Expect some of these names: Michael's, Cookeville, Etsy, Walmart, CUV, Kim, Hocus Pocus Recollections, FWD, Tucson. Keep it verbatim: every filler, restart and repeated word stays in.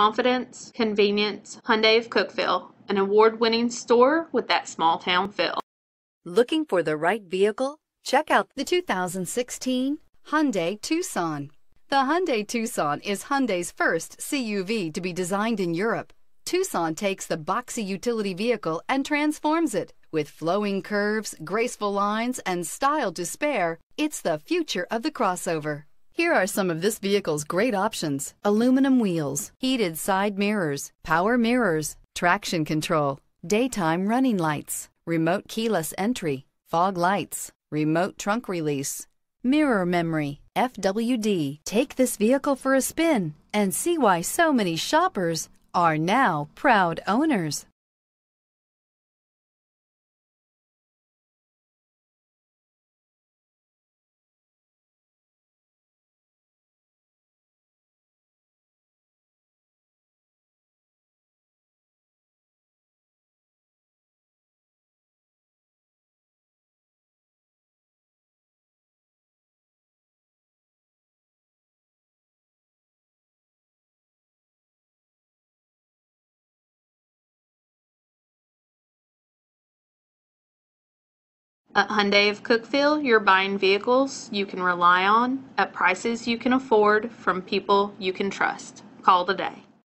confidence, convenience. Hyundai of Cookeville, an award-winning store with that small-town feel. Looking for the right vehicle? Check out the two thousand sixteen Hyundai Tucson. The Hyundai Tucson is Hyundai's first C U V to be designed in Europe. Tucson takes the boxy utility vehicle and transforms it. With flowing curves, graceful lines, and style to spare, it's the future of the crossover. Here are some of this vehicle's great options: aluminum wheels, heated side mirrors, power mirrors, traction control, daytime running lights, remote keyless entry, fog lights, remote trunk release, mirror memory, F W D. Take this vehicle for a spin and see why so many shoppers are now proud owners. At Hyundai of Cookeville, you're buying vehicles you can rely on at prices you can afford from people you can trust. Call today.